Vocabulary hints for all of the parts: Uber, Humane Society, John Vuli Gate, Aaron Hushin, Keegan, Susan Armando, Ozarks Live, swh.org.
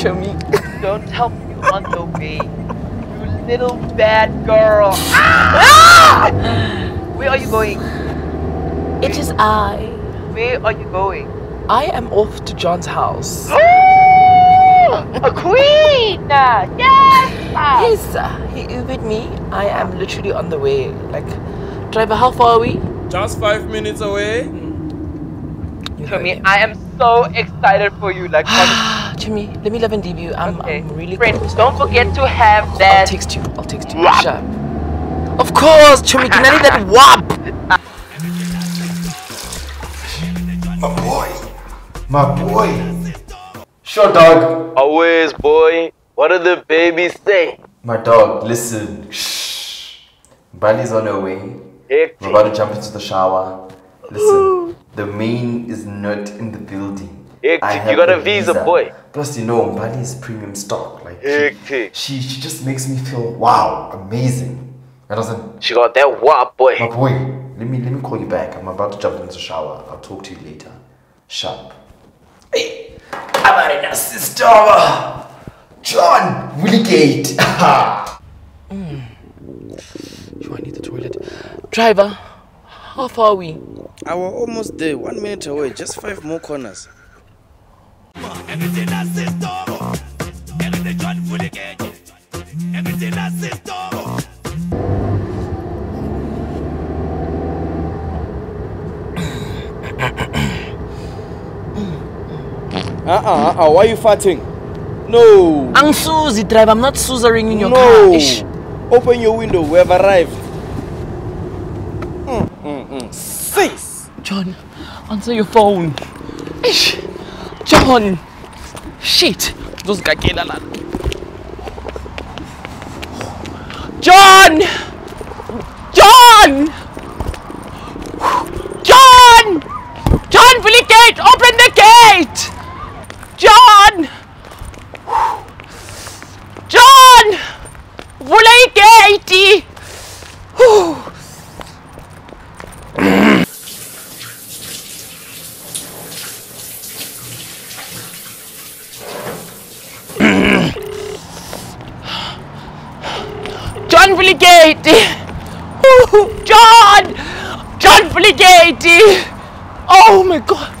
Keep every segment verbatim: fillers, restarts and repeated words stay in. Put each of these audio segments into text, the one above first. torture me. Don't help me on the way, you little bad girl. Ah! Where are you going? It is I. Where are you going? I am off to John's house. A queen! Yes! Yes, he Ubered me. I am literally on the way. Like, driver, how far are we? Just five minutes away. Mm. Jimmy, I, I am so excited for you. Like, Jimmy, let me love and leave you. I'm, okay. I'm really Friend, close. Don't forget to have that. I'll text you. I'll text you. Wap. Sure. Of course, Jimmy, can I need that W A P? My boy. My boy. Sure, dog. Always, boy. What do the babies say? My dog, listen. Shh. Bali's on her way. Hectic. We're about to jump into the shower. Listen, ooh, the main is not in the building. Hectic. You got a visa, visa, boy. Plus, you know, Bali is premium stock. Like, she, she, she just makes me feel, wow, amazing. That doesn't. She got that wow, boy. My boy, let me, let me call you back. I'm about to jump into the shower. I'll talk to you later. Sharp. Hey. I'm in a sister, John Vuli Gate. mm. Yo, I need the toilet. Driver, how far are we? I was almost there, one minute away, just five more corners. Uh-uh, uh-uh, why are you farting? No! I'm Susie, driver. I'm not suzering in your no. car. Ish. Open your window, we have arrived. Mm, mm, mm. Sis! John, answer your phone. Ish. John! Shit! Those guys get a lot. John! John! John! John, Vuli Gate! Open the gate! John! John! Vuli Gate! John Vuli Gate! John! John Vuli Gate! Oh my God!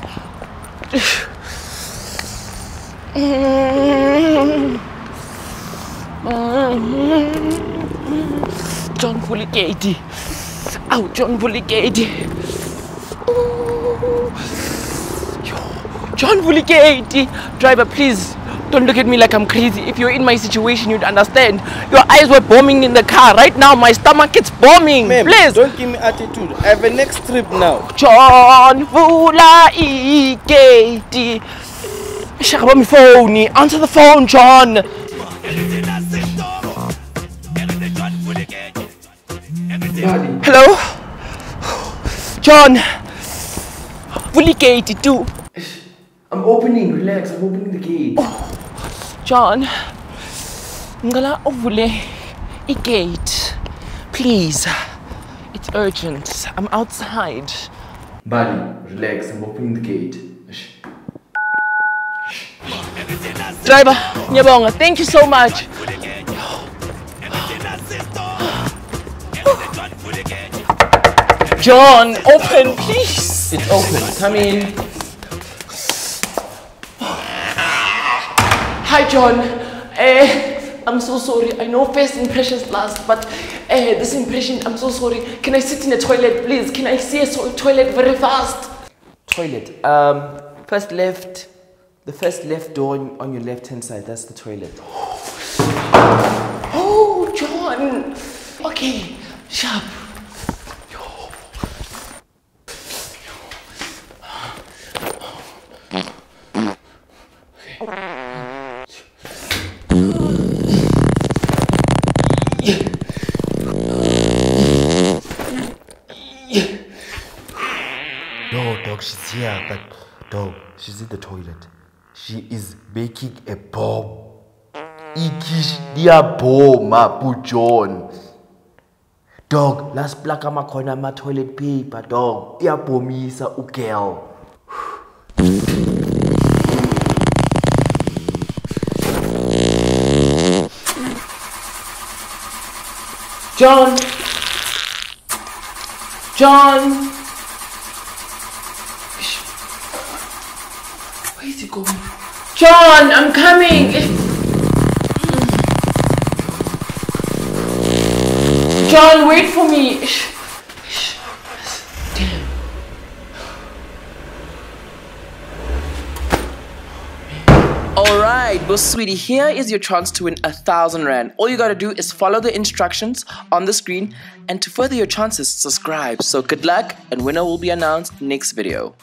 John Vuli Gate. Oh, John Vuli Gate. John Vuli Gate. Driver, please don't look at me like I'm crazy. If you're in my situation, you'd understand. Your eyes were bombing in the car. Right now, my stomach is bombing. Please. Don't give me attitude. I have a next trip now. John Vuli Gate. Shaka my phone. Answer the phone, John. Hello? John. Vuli Gate too. I'm opening, relax, I'm opening the gate. Oh, John. Ngala ovule I gate. Please. It's urgent. I'm outside. Bali, relax, I'm opening the gate. Driver, Nyabonga, thank you so much. John, open, please. It's open. Come in. Hi, John. Uh, I'm so sorry. I know first impressions last, but uh, this impression, I'm so sorry. Can I sit in the toilet, please? Can I see a toilet very fast? Toilet. Um, first left. The first left door on your left-hand side, that's the toilet. Oh, John! Okay, sharp. No, dog, she's here, but dog, she's in the toilet. She is making a bomb. Ikishia bomb, Mapu John. Dog, let's plug my corner, my toilet paper, dog. Dia bombisa ukel. John, John, where is he going? John, I'm coming. John, wait for me. Alright, well sweetie, here is your chance to win a thousand rand. All you gotta do is follow the instructions on the screen, and to further your chances, subscribe. So good luck, and winner will be announced next video.